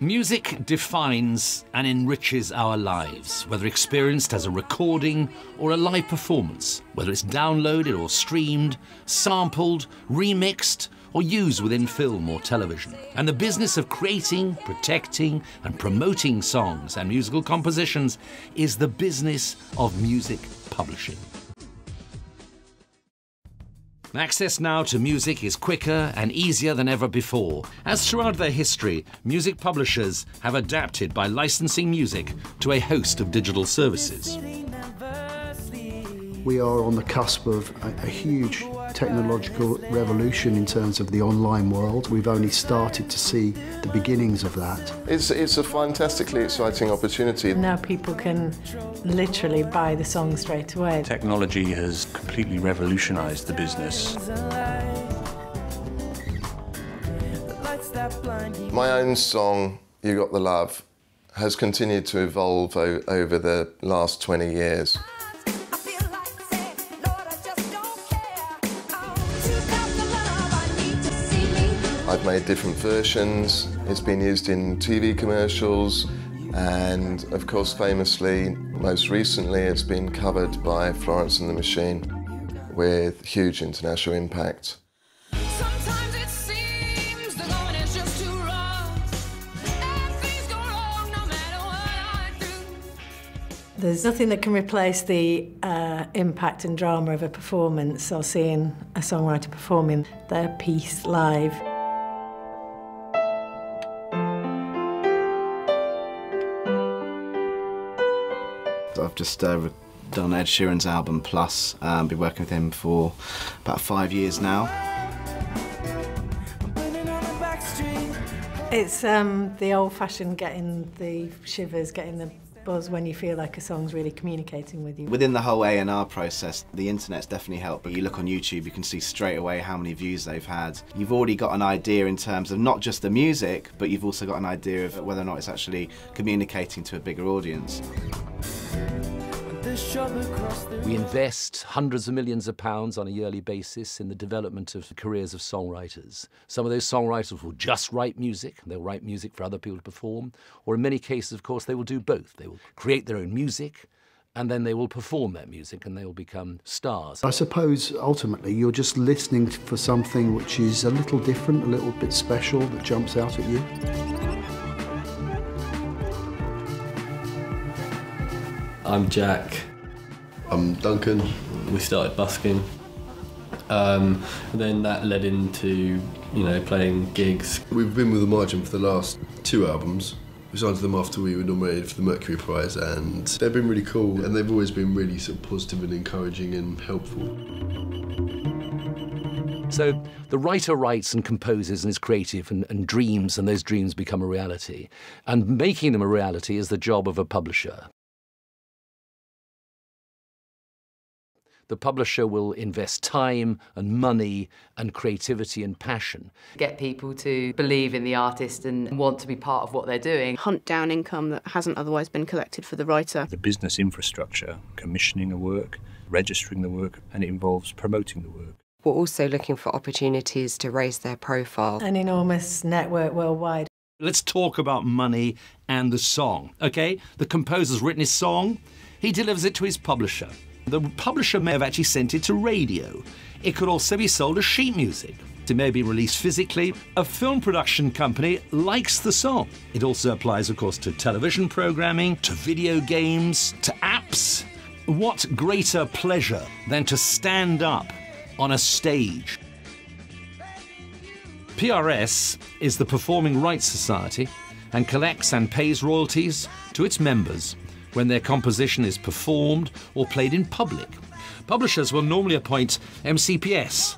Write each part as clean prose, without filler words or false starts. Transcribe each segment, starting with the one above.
Music defines and enriches our lives, whether experienced as a recording or a live performance, whether it's downloaded or streamed, sampled, remixed, or used within film or television. And the business of creating, protecting, and promoting songs and musical compositions is the business of music publishing. Access now to music is quicker and easier than ever before, as throughout their history, music publishers have adapted by licensing music to a host of digital services. We are on the cusp of a huge technological revolution in terms of the online world. We've only started to see the beginnings of that. It's a fantastically exciting opportunity. Now people can literally buy the song straight away. Technology has completely revolutionized the business. My own song, You Got the Love, has continued to evolve over the last 20 years. I've made different versions, it's been used in TV commercials, and of course famously, most recently, it's been covered by Florence and the Machine with huge international impact. Sometimes it seems the going is just too rough. Things go wrong no matter what I do. There's nothing that can replace the impact and drama of a performance or seeing a songwriter performing their piece live. I've just done Ed Sheeran's album Plus, and been working with him for about 5 years now. It's the old-fashioned getting the shivers, getting the buzz when you feel like a song's really communicating with you. Within the whole A&R process, the internet's definitely helped. But you look on YouTube, you can see straight away how many views they've had. You've already got an idea in terms of not just the music, but you've also got an idea of whether or not it's actually communicating to a bigger audience. We invest hundreds of millions of pounds on a yearly basis in the development of the careers of songwriters. Some of those songwriters will just write music, they'll write music for other people to perform, or in many cases, of course, they will do both. They will create their own music, and then they will perform that music, and they will become stars. I suppose, ultimately, you're just listening for something which is a little different, a little bit special, that jumps out at you. I'm Jack. I'm Duncan. We started busking, and then that led into, you know, playing gigs. We've been with The Margin for the last 2 albums. We signed to them after we were nominated for the Mercury Prize, and they've been really cool, and they've always been really sort of positive and encouraging and helpful. So the writer writes and composes and is creative and dreams, and those dreams become a reality. And making them a reality is the job of a publisher. The publisher will invest time and money and creativity and passion. Get people to believe in the artist and want to be part of what they're doing. Hunt down income that hasn't otherwise been collected for the writer. The business infrastructure, commissioning a work, registering the work, and it involves promoting the work. We're also looking for opportunities to raise their profile. An enormous network worldwide. Let's talk about money and the song, OK? The composer's written his song, he delivers it to his publisher. The publisher may have actually sent it to radio. It could also be sold as sheet music. It may be released physically. A film production company likes the song. It also applies, of course, to television programming, to video games, to apps. What greater pleasure than to stand up on a stage? PRS is the Performing Rights Society and collects and pays royalties to its members when their composition is performed or played in public. Publishers will normally appoint MCPS,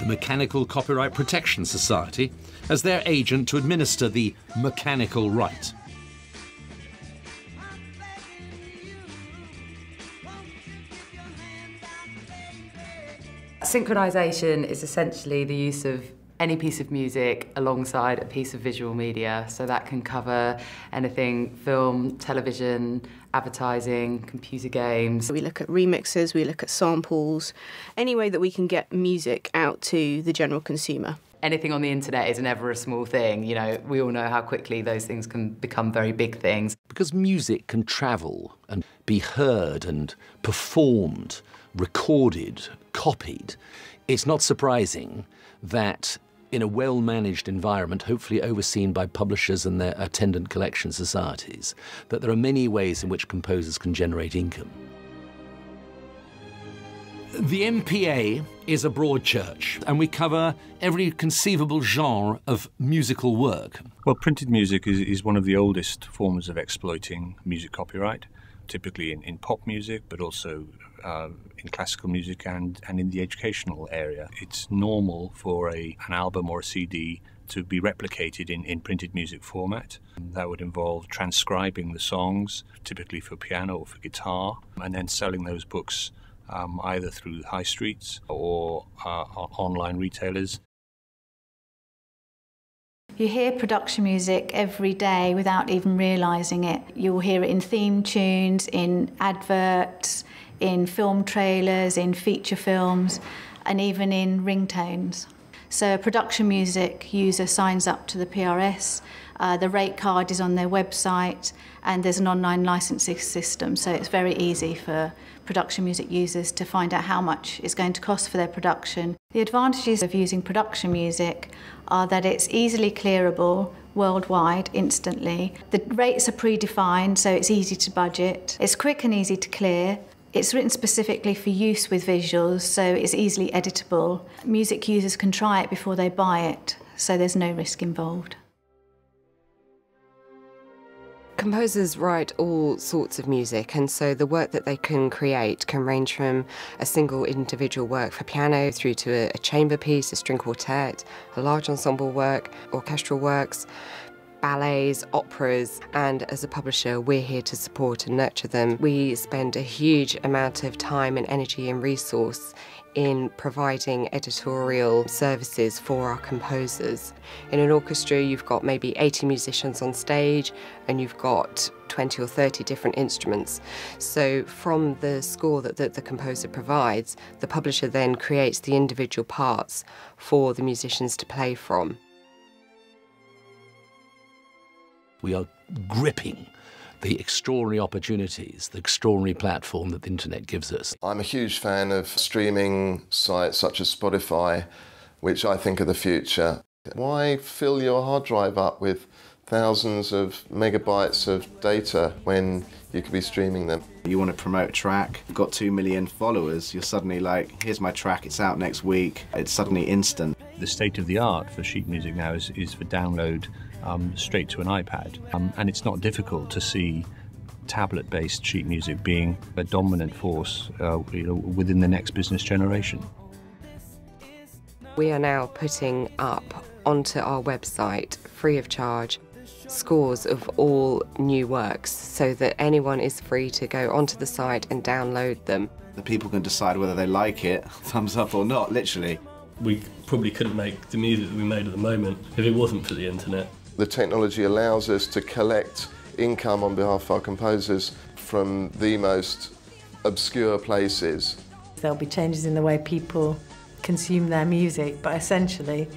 the Mechanical Copyright Protection Society, as their agent to administer the mechanical right. Synchronisation is essentially the use of any piece of music alongside a piece of visual media. So that can cover anything, film, television, advertising, computer games. We look at remixes, we look at samples, any way that we can get music out to the general consumer. anything on the internet is never a small thing. You know, we all know how quickly those things can become very big things. Because music can travel and be heard and performed, recorded, copied, it's not surprising that in a well-managed environment, hopefully overseen by publishers and their attendant collection societies, that there are many ways in which composers can generate income. The MPA is a broad church, and we cover every conceivable genre of musical work. Well, printed music is one of the oldest forms of exploiting music copyright, typically in pop music, but also in classical music and in the educational area. It's normal for an album or a CD to be replicated in printed music format. That would involve transcribing the songs, typically for piano or for guitar, and then selling those books either through high streets or online retailers. You hear production music every day without even realising it. You'll hear it in theme tunes, in adverts, in film trailers, in feature films, and even in ringtones. So a production music user signs up to the PRS, the rate card is on their website, and there's an online licensing system, so it's very easy for production music users to find out how much it's going to cost for their production. The advantages of using production music are that it's easily clearable worldwide, instantly. The rates are predefined, so it's easy to budget. It's quick and easy to clear. It's written specifically for use with visuals, so it's easily editable. Music users can try it before they buy it, so there's no risk involved. Composers write all sorts of music, and so the work that they can create can range from a single individual work for piano through to a chamber piece, a string quartet, a large ensemble work, orchestral works, ballets, operas, and as a publisher we're here to support and nurture them. We spend a huge amount of time and energy and resource in providing editorial services for our composers. In an orchestra you've got maybe 80 musicians on stage and you've got 20 or 30 different instruments. So from the score that the composer provides, the publisher then creates the individual parts for the musicians to play from. We are gripping the extraordinary opportunities, the extraordinary platform that the internet gives us. I'm a huge fan of streaming sites such as Spotify, which I think are the future. Why fill your hard drive up with thousands of megabytes of data when you could be streaming them? You want to promote a track, you've got 2 million followers, you're suddenly like, here's my track, it's out next week, it's suddenly instant. The state of the art for sheet music now is for download straight to an iPad, and it's not difficult to see tablet-based sheet music being a dominant force within the next business generation. We are now putting up onto our website, free of charge, scores of all new works so that anyone is free to go onto the site and download them. The people can decide whether they like it, thumbs up or not, literally. We probably couldn't make the music that we made at the moment if it wasn't for the internet. The technology allows us to collect income on behalf of our composers from the most obscure places. There'll be changes in the way people consume their music, but essentially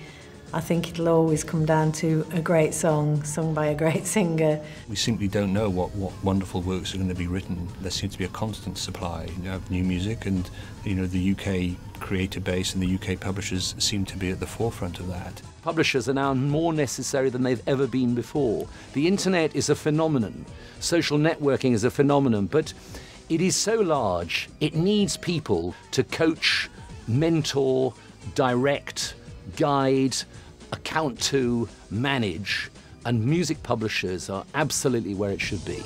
I think it'll always come down to a great song sung by a great singer. We simply don't know what wonderful works are going to be written. There seems to be a constant supply of new music, and you know, the UK creator base and the UK publishers seem to be at the forefront of that. Publishers are now more necessary than they've ever been before. The internet is a phenomenon. Social networking is a phenomenon, but it is so large, it needs people to coach, mentor, direct, guide, account to, manage, and music publishers are absolutely where it should be.